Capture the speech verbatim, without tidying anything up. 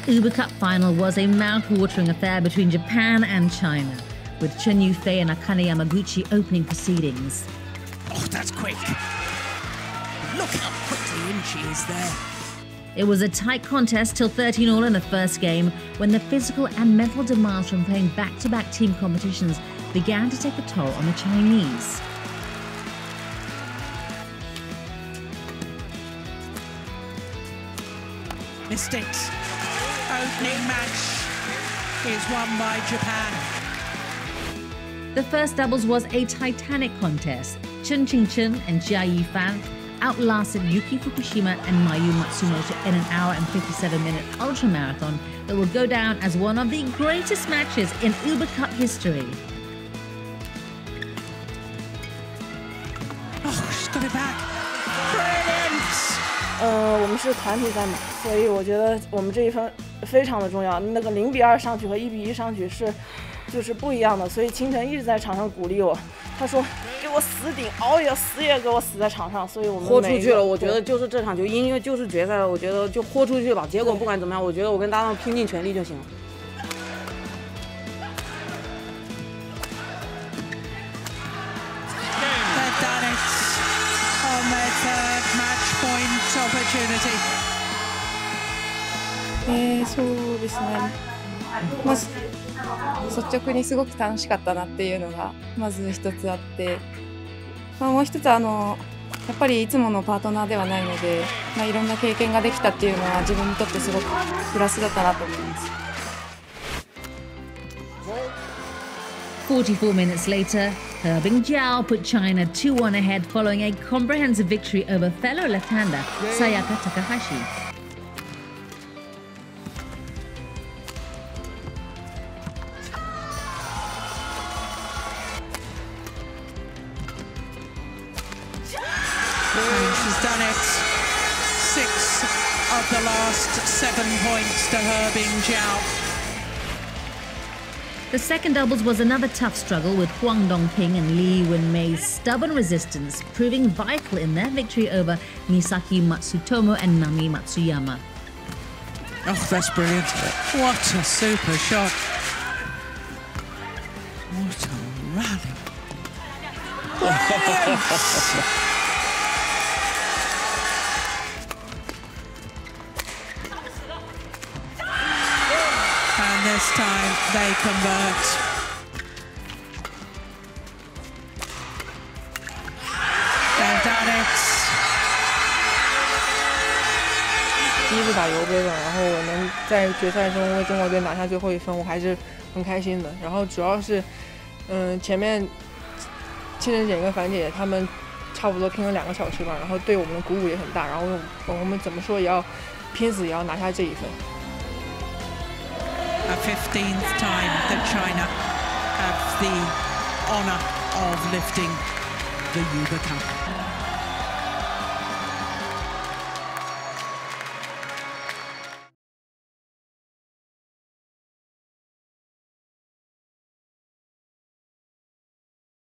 The Uber Cup final was a mouth-watering affair between Japan and China, with Chen Yufei and Akane Yamaguchi opening proceedings. Oh, that's quick! Look how quickly in she is there! It was a tight contest till thirteen all in the first game, when the physical and mental demands from playing back-to-back team competitions began to take a toll on the Chinese. Mistakes. Opening match is won by Japan. The first doubles was a titanic contest. Chen Qing Chen and Jia Yi Fan outlasted Yuki Fukushima and Mayu Matsumoto in an hour and fifty-seven minute ultramarathon that will go down as one of the greatest matches in Uber Cup history. Oh, she's got it back. Uh, 我们是团体赛嘛，所以我觉得我们这一分非常的重要。那个零比二上去和一比一上去是，就是不一样的。所以清晨一直在场上鼓励我，他说给我死顶，熬也死也给我死在场上。所以我们豁出去了。我觉得就是这场就因为就是决赛了，我觉得就豁出去吧。结果不管怎么样，我觉得我跟搭档拼尽全力就行了。opportunity. Eh, so, this one. まず率直にすごく楽しかったなっていうのがまず一つあって、まあもう一つあのやっぱりいつものパートナーではないので、まあいろんな経験ができたっていうのは自分にとってすごくプラスだったなと思います。forty-four minutes later. He Bingjiao put China two one ahead following a comprehensive victory over fellow left-hander Sayaka Takahashi. She's done it. Six of the last seven points to He Bingjiao. The second doubles was another tough struggle with Huang Dongping and Li Wenmei's stubborn resistance proving vital in their victory over Misaki Matsutomo and Nami Matsuyama. Oh, that's brilliant. What a super shot. What a rally. Brilliant! This time they convert. They've done it. 第一次打尤杯了，然后我能在决赛中为中国队拿下最后一分，我还是很开心的。然后主要是，嗯，前面千晨姐跟樊姐她们差不多拼了两个小时吧，然后对我们的鼓舞也很大。然后我们怎么说也要拼死也要拿下这一分。 The fifteenth time that China have the honour of lifting the Uber Cup.